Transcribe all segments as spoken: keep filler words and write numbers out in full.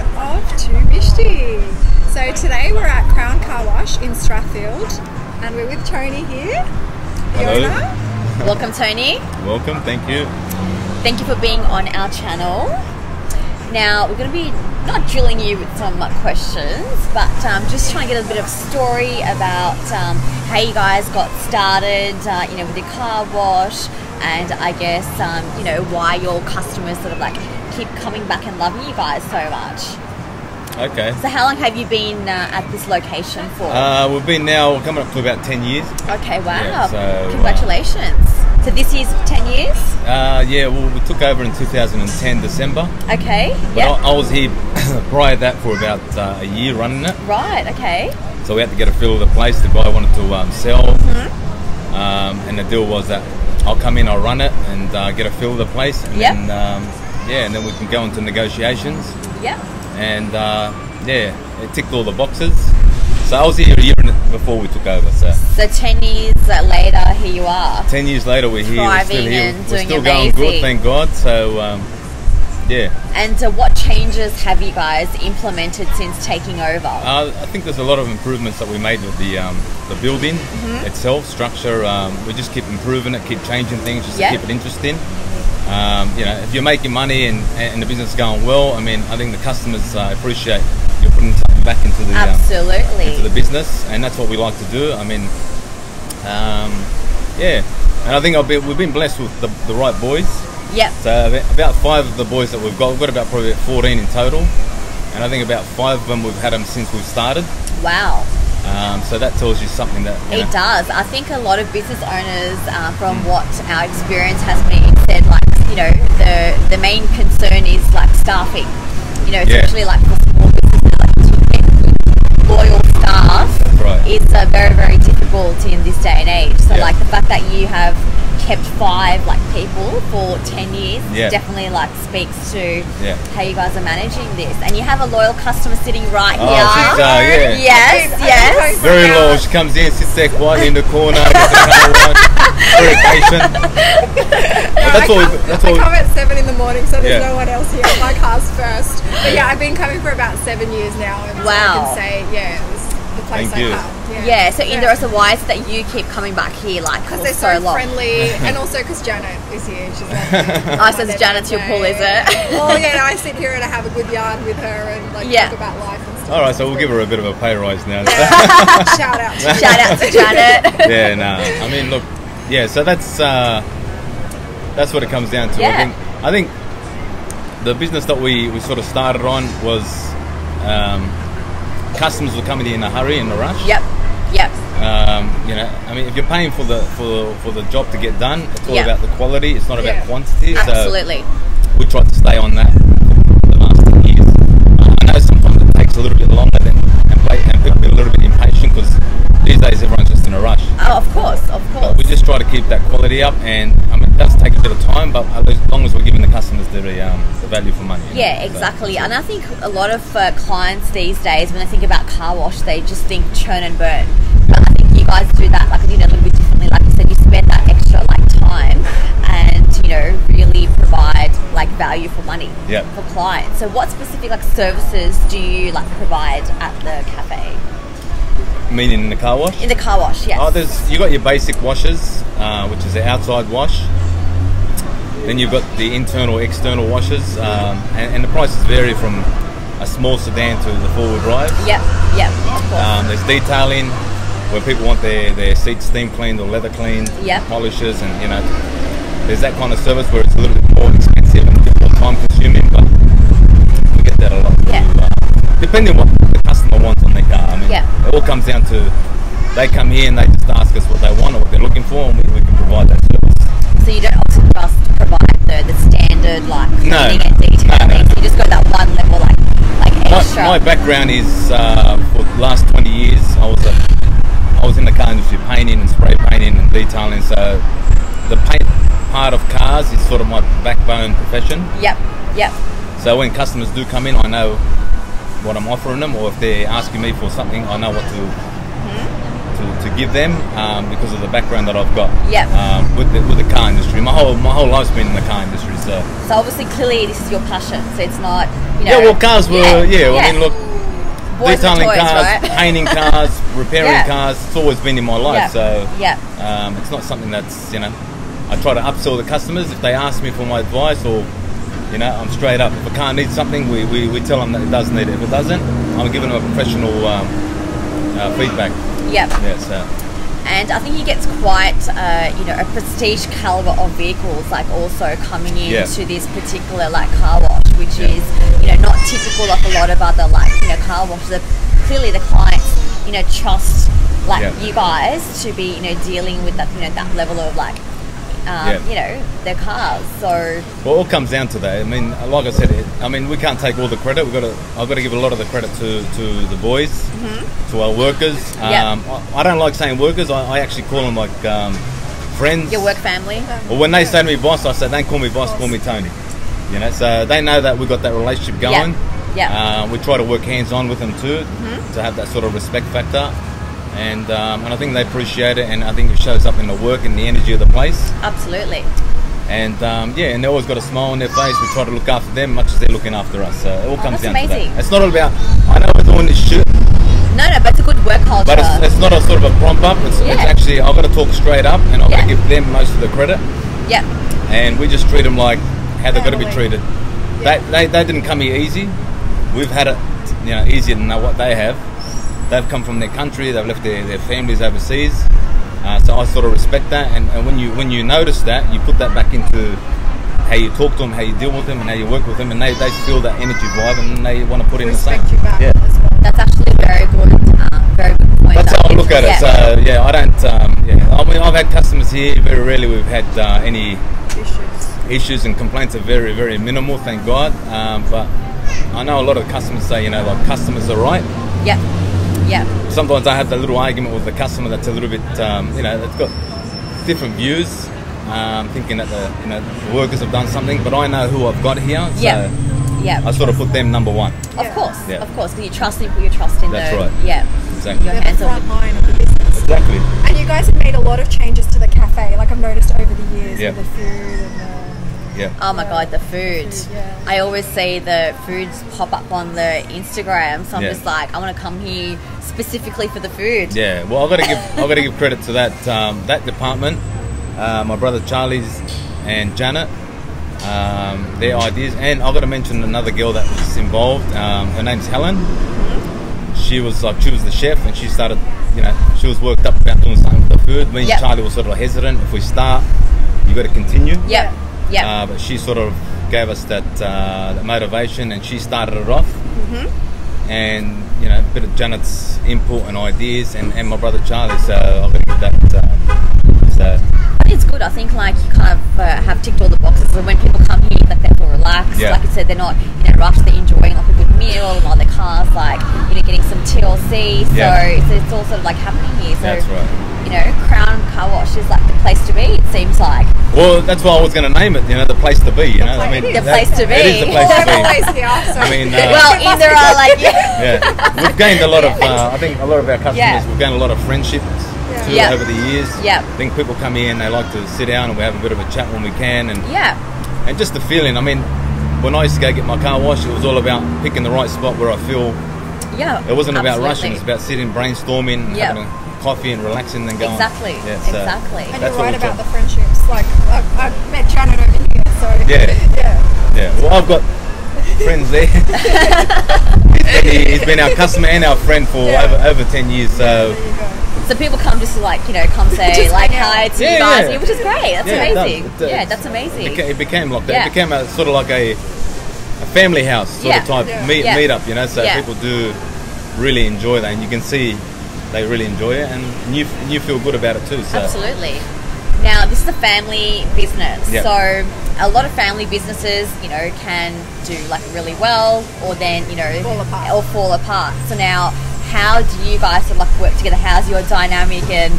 episode of Too Bishti. So today we're at Crown Car Wash in Strathfield and we're with Tony here. Hello. Welcome Tony. Welcome, thank you. Thank you for being on our channel. Now we're going to be not drilling you with some questions but um, just trying to get a bit of story about um, how you guys got started uh, you know, with the car wash and I guess um, you know, why your customers sort of like keep coming back and loving you guys so much. Okay. So how long have you been uh, at this location for? Uh, we've been now coming up to about ten years. Okay, wow. Yeah, so, congratulations. Uh, so this year's ten years? Uh, yeah, well we took over in two thousand ten, December. Okay, yeah. I, I was here prior to that for about uh, a year running it. Right, okay. So we had to get a feel of the place. The guy wanted to um, sell mm-hmm. um, and the deal was that I'll come in, I'll run it and uh, get a feel of the place and yep. then um, yeah, and then we can go into negotiations. Yeah. And uh, yeah, it ticked all the boxes. So I was here a year before we took over. So So ten years later, here you are. Ten years later, we're here. We're still here. We're still amazing. Going good, thank God. So um, yeah. And uh, what changes have you guys implemented since taking over? Uh, I think there's a lot of improvements that we made with the um, the building mm-hmm. itself, structure. Um, we just keep improving it, keep changing things, just yep. to keep it interesting. Um, you know, if you're making money and, and the business is going well, I mean, I think the customers uh, appreciate you're putting time back into the absolutely um, into the business, and that's what we like to do. I mean, um, yeah, and I think I'll be, we've been blessed with the, the right boys. Yeah. So about five of the boys that we've got, we've got about probably fourteen in total, and I think about five of them we've had them since we've started. Wow. Um, so that tells you something that you know. It does. I think a lot of business owners, uh, from mm. what our experience has been, said like. You know, the the main concern is like staffing. You know, especially yeah. like for small businesses, like to get loyal staff right. is uh, very very difficult in this day and age. So yeah. like the fact that you have kept five like people for ten years yeah. definitely like speaks to yeah. how you guys are managing this. And you have a loyal customer sitting right oh, here. She's, uh, yeah. Yes, yes. Very loyal. She comes in, sits there quietly in the corner. Gets the car washed. Very patient. That's I, all, come, that's all. I come at seven in the morning, so there's yeah. no one else here. My car's first. But yeah, I've been coming for about seven years now. And wow. So I can say, yeah, it was the place Thank I come. Yeah. yeah, so Indira, so why is it that you keep coming back here like Because they're so, so long. friendly, and also because Janet is here. She's like, oh, so it's Janet's your pool, is it? Well, yeah, no, I sit here and I have a good yarn with her and like yeah. talk about life and stuff. All right, so we'll give her a bit of a pay rise now. Shout out. To Shout out to Janet. Yeah, no. Nah, I mean, look, yeah, so that's... Uh, that's what it comes down to. Yeah. I think I think the business that we, we sort of started on was um, customers were coming in a hurry, in a rush. Yep. Yep. Um, you know, I mean, if you're paying for the for for the job to get done, it's all yep. about the quality. It's not about yeah. quantity. Absolutely. So we tried to stay on that for the last ten years. Uh, I know sometimes it takes a little bit longer than and, play, and people get a little bit impatient because these days everyone's just in a rush. Oh, of course, of course. But we just try to keep that quality up, and I mean, it does take a bit of time, but as long as we're giving the customers the, um, the value for money. Yeah, know, exactly. So. And I think a lot of uh, clients these days, when they think about car wash, they just think churn and burn. But I think you guys do that, like you know, a little bit differently. Like you said, you spend that extra like time, and you know, really provide like value for money yep. for clients. So, what specific like services do you like provide at the cafe? Meaning in the car wash? In the car wash, yes. Oh, there's, you got your basic washes, uh, which is the outside wash. Then you've got the internal, external washes, um, and, and the prices vary from a small sedan to the four-wheel drive. Yep, yep, of course. Um, there's detailing, where people want their, their seats steam cleaned or leather cleaned, yep. polishes, and you know, there's that kind of service where it's a little bit more expensive and a bit more time-consuming, but we get that a lot. Yeah. Too, uh, depending on what the customer wants on their car. I mean, yeah. It all comes down to they come here and they just ask us what they want or what they're looking for, and we, we can provide that service. So you don't also just provide the, the standard like cleaning no, and detailing. No, no. So you just go that one level like like extra. My, my background is uh, for the last twenty years I was a, I was in the car industry, painting and spray painting and detailing. So the paint part of cars is sort of my backbone profession. Yep. Yep. So when customers do come in, I know what I'm offering them, or if they're asking me for something, I know what to mm-hmm. to, to give them um, because of the background that I've got. Yeah. Um, with the, with the car industry, my whole my whole life's been in the car industry. So. So obviously, clearly, this is your passion. So it's not. You know, yeah. Well, cars were. Yeah. yeah, yeah. I mean, look. Detailing toys, cars, right? Painting cars, repairing yeah. cars. It's always been in my life. Yeah. So yeah. Um, it's not something that's, you know, I try to upsell the customers if they ask me for my advice, or, you know, I'm straight up. If a car needs something, we, we, we tell them that it does need it. If it doesn't, I'm giving them a professional um, uh, feedback. Yep. Yeah. So. And I think he gets quite, uh, you know, a prestige caliber of vehicles, like, also coming into yeah. this particular, like, car wash, which yeah. is, you know, not typical of a lot of other, like, you know, car washes. Clearly, the clients, you know, trust, like, yeah. you guys to be, you know, dealing with that, you know, that level of, like, um, yeah. you know, their cars. So. Well, it all comes down to that. I mean, like I said, it, I mean, we can't take all the credit. We've got to, I've got to give a lot of the credit to, to the boys, mm-hmm. to our workers. Um, yep. I, I don't like saying workers. I, I actually call them like um, friends. Your work family. Or when they say to me boss, I say, don't call me boss, call me Tony. You know, so they know that we've got that relationship going. Yeah. Yep. Uh, we try to work hands-on with them too, mm-hmm. to have that sort of respect factor. And, um, and I think they appreciate it, and I think it shows up in the work and the energy of the place. Absolutely. And um, yeah, and they always got a smile on their face. We try to look after them much as they're looking after us. So it all comes oh, down amazing. to that. It's not all about, I know we're doing this shit. No, no, but it's a good work culture. But it's, it's not a sort of a prompt up. It's, yeah. it's actually, I've got to talk straight up, and I've yeah. got to give them most of the credit. Yeah. And we just treat them like how they've yeah, got to be way. treated. Yeah. They, they, they didn't come here easy. We've had it, you know, easier than what they have. They've come from their country, they've left their, their families overseas. Uh, so I sort of respect that, and, and when you when you notice that, you put that back into how you talk to them, how you deal with them, and how you work with them, and they, they feel that energy vibe, and they want to put in the same. Respect you back yeah. as well. That's actually very good, uh, very good point. That's how I look at it. Yeah. So yeah, I don't, um, yeah. I mean, I've had customers here, very rarely we've had uh, any issues. issues and complaints are very, very minimal, thank God. Um, but I know a lot of customers say, you know, like, customers are right. Yeah. Yeah. Sometimes I have that little argument with the customer that's a little bit, um, you know, that's got different views, um, thinking that the, you know, the workers have done something, but I know who I've got here, so yeah. Yeah. I sort of put them number one. Of course, yeah. of course, because you trust them, you trust in That's the, right. Yeah. Exactly. Your hands are the front line of the business. Exactly. And you guys have made a lot of changes to the cafe, like I've noticed over the years, yeah. with the food and the... Yeah. Oh my God, the food. The food yeah. I always see the foods pop up on the Instagram, so I'm yeah. just like, I want to come here specifically for the food. Yeah, well, I've got to give, I've got to give credit to that um, that department. Uh, my brother Charlie's and Janet, um, their ideas, and I've got to mention another girl that was involved. Um, her name's Helen. She was like, she was the chef, and she started, you know, she was worked up about doing something with the food. Me and yep. Charlie were sort of hesitant. If we start, you got to continue. Yeah. Yep. Uh, but she sort of gave us that, uh, that motivation, and she started it off. Mm-hmm. And, you know, a bit of Janet's input and ideas, and, and my brother Charlie, so I've got to give that. Um, so. I think it's good. I think, like, you kind of uh, have ticked all the boxes, and when people come here, like, they feel relaxed. Yeah. Like I said, they're not, you know, rushed, they're enjoying, like, a good meal, and on their cars, like, you know, getting some T L C, so, yeah. so it's all sort of, like, happening here. So. That's right. You know, Crown Car Wash is like the place to be, it seems like. Well, that's why I was going to name it, you know, the place to be, you know. I mean, the place to be. It is the place to be. I mean, uh, well, Indira are like, yeah. yeah. We've gained a lot of, uh, I think a lot of our customers, yeah. we've gained a lot of friendships yeah. too yep. over the years. Yeah. I think people come here and they like to sit down, and we have a bit of a chat when we can. And yeah. And just the feeling, I mean, when I used to go get my car washed, it was all about picking the right spot where I feel. Yeah, it wasn't absolutely. about rushing, it was about sitting, brainstorming, and yep. having a coffee and relaxing and going. Exactly, yeah, so exactly. And you're right about the friendships. Like, I've, I've met Janet over here, so. Yeah. yeah. Yeah. Well, I've got friends there. he's, been, he's been our customer and our friend for yeah. over, over ten years, so. Yeah, so people come just to, like, you know, come say, like, hi to yeah, you guys, yeah. which is great. That's yeah, amazing. It does, it does. Yeah, that's amazing. It became, it became like that. Yeah. It became a, sort of like a, a family house sort yeah. of type yeah. meet, yeah. meet up, you know, so yeah. people do really enjoy that, and you can see they really enjoy it, and you you feel good about it too. So. Absolutely. Now, this is a family business, yep. so a lot of family businesses, you know, can do like really well, or then, you know, fall apart. or fall apart. So now, how do you guys sort of like work together? How's your dynamic, and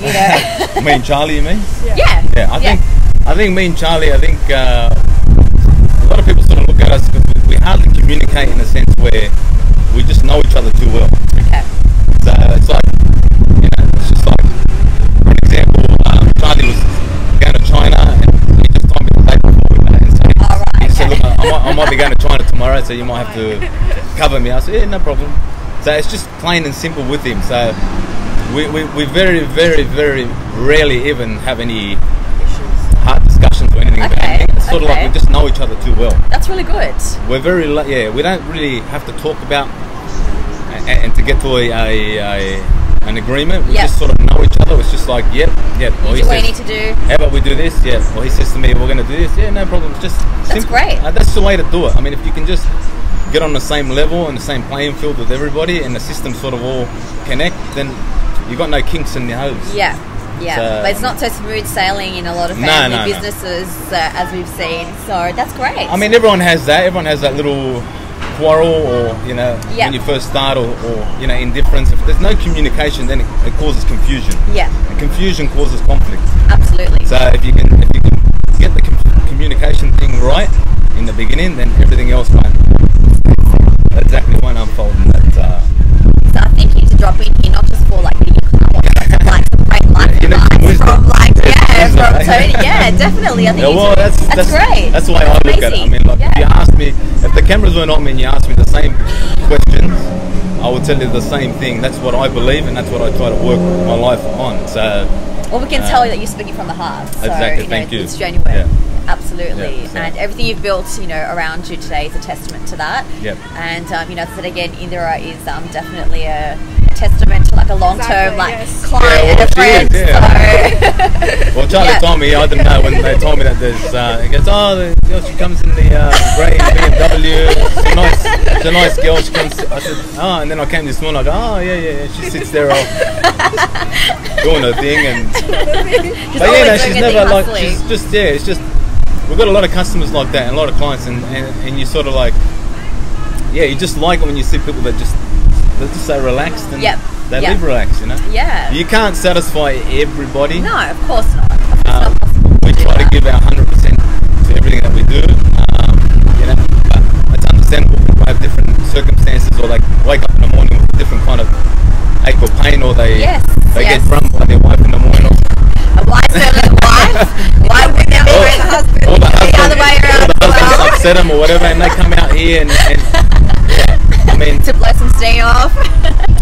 you know? Me and Charlie, you mean? Yeah. Yeah. yeah I yeah. think I think me and Charlie. I think uh, a lot of people sort of look at us because we hardly communicate in a sense where we just know each other too well. Okay. So it's like, you know, it's just like might have to cover me. I said, yeah, no problem. So it's just plain and simple with him. So we, we, we very, very, very rarely even have any hard discussions or anything. Okay. About anything. It's sort okay. of like we just know each other too well. That's really good. We're very, yeah, we don't really have to talk about and, and to get to a, a, a an agreement. We yep. just sort of know each other. It's just like, yep, yep. Or he says, what you need to do. How about we do this? Yeah. Or he says to me, we're going to do this. Yeah, no problem. Just that's great. Uh, that's the way to do it. I mean, if you can just get on the same level and the same playing field with everybody, and the systems sort of all connect, then you've got no kinks in your hose. Yeah, yeah. So, but it's not so smooth sailing in a lot of family no, no, businesses, no. Uh, as we've seen. So that's great. I mean, everyone has that. Everyone has that little quarrel, or you know, yeah. when you first start, or, or you know, indifference. If there's no communication, then it, it causes confusion. Yeah. And confusion causes conflict. Absolutely. So if you can, if you can get the communication thing right in the beginning, then everything else might. Exactly one unfolding that. Uh, so I think you need to drop in here, not just for like the car wash, but like the great life yeah, advice from like yeah, from Tony. Yeah, definitely. I think yeah, well, that's, that's, that's great. That's the way that's I look amazing. At it. I mean, like yeah. if you asked me, if the cameras weren't on me and you asked me the same questions, I would tell you the same thing. That's what I believe, and that's what I try to work my life on. So. Well, we can uh, tell you that you're speaking from the heart. So, exactly. You know, thank you. It's genuine. Yeah. Absolutely, yeah, so. And everything you've built, you know, around you today is a testament to that. Yep. And um, you know, as I said again, Indira is um, definitely a testament to like a long-term exactly, like yes. client yeah, well, and a friend. Is, yeah. so. Well, Charlie yeah. told me, I don't know when they told me that there's. Uh, he goes, oh, the girl, she comes in the uh, grey B M W. It's a nice, it's a nice girl. She comes. I said, oh, and then I came this morning. I go, oh yeah, yeah, yeah. She sits there all doing her thing, and she's but yeah, no, she's never like hustling. She's just yeah, it's just. We've got a lot of customers like that and a lot of clients, and, and, and you sort of like, yeah, you just like it when you see people that just, they're just so relaxed and yep. they yep. live relaxed, you know? Yeah. You can't satisfy everybody. No, of course not. Um, we try to give our one hundred percent to everything that we do, um, you know, but it's understandable. People have different circumstances, or they wake up in the morning with a different kind of ache or pain, or they, yes. they yes. get drunk by their wife in the morning. Or a wife, a wife, wife would never be a husband. Or the husband, the other way around. Or the husband well. Upset them or whatever, and they come out here and, and yeah, I mean, to blow some steam off.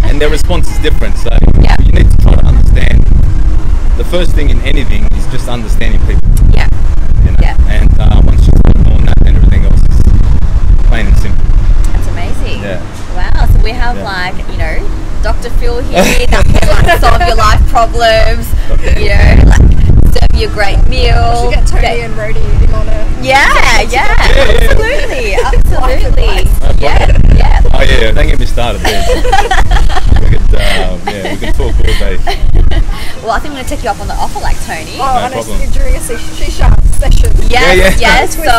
And their response is different, so yeah. you need to try to understand. The first thing in anything is just understanding people. Yeah. You know? Yeah. And uh, once you start doing that, then everything else is plain and simple. That's amazing. Yeah. Wow. So we have yeah. like you know, Doctor Phil here that can like solve your life problems. Okay. You know, like serve you a great meal. I should get Tony get, and Rody on it. Yeah, yeah, yeah, absolutely, yeah. absolutely. yeah, yeah. Oh yeah, don't get me started. There. we could, um, yeah, we could talk all day. Well, I think we're gonna take you up on the offer, like Tony. Oh, no honestly, problem. During a session, sharp session. Yes, yeah, yeah. yes. So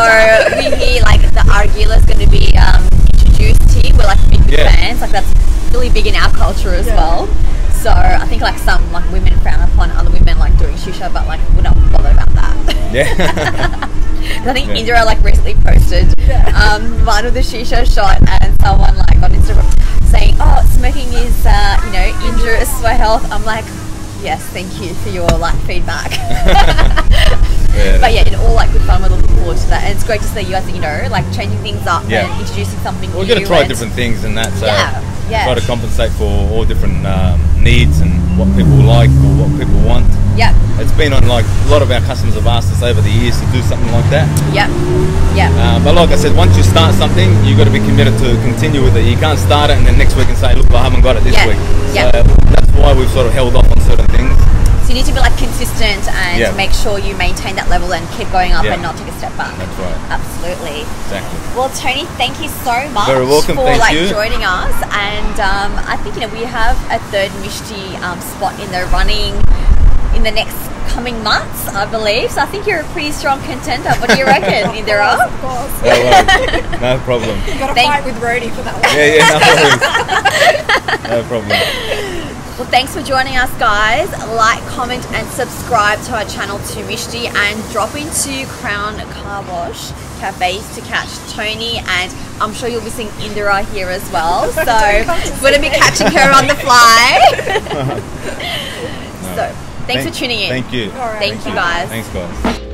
we hear like the argula's gonna be um, introduced here. We're like big yeah. fans. Like that's really big in our culture as yeah. well. So I think like some like women frown upon other women like doing shisha, but like we're not bothered about that. Yeah. I think yeah. Indira like recently posted um, one of the shisha shot, and someone like on Instagram saying, "Oh, smoking is uh, you know injurious to my health." I'm like, "Yes, thank you for your like feedback." yeah. But yeah, in all like good fun, we're looking forward to that, and it's great to see you guys, you know, like changing things up yeah. and introducing something. Well, new. We're gonna try different things and that. So. Yeah. Yeah. Try to compensate for all different um, needs and what people like or what people want. Yeah. It's been on like a lot of our customers have asked us over the years to do something like that. Yeah. Yeah. Uh, but like I said, once you start something, you've got to be committed to continue with it. You can't start it and then next week and say, look, I haven't got it this yeah. week. So yeah. that's why we've sort of held off on certain things. So you need to be like consistent and yeah. make sure you maintain that level and keep going up yeah. and not take a step back. That's right. Absolutely. Exactly. Well, Tony, thank you so much Very welcome. for thank like you. joining us. And um, I think you know we have a third Mishti um, spot in the running in the next coming months, I believe. So I think you're a pretty strong contender. What do you reckon, Indira? Of course. Of course. Yeah, well, no problem. You got to fight with Rody for that one. Yeah, yeah, no problem. no problem. Well, thanks for joining us, guys. Like, comment, and subscribe to our channel, To Mishti, and drop into Crown Car Wash Cafes to catch Tony, and I'm sure you'll be seeing Indira here as well. So we're gonna be catching her on the fly. no. So thanks thank, for tuning in. Thank you. Right. Thank, thank you, guys. Thanks, guys.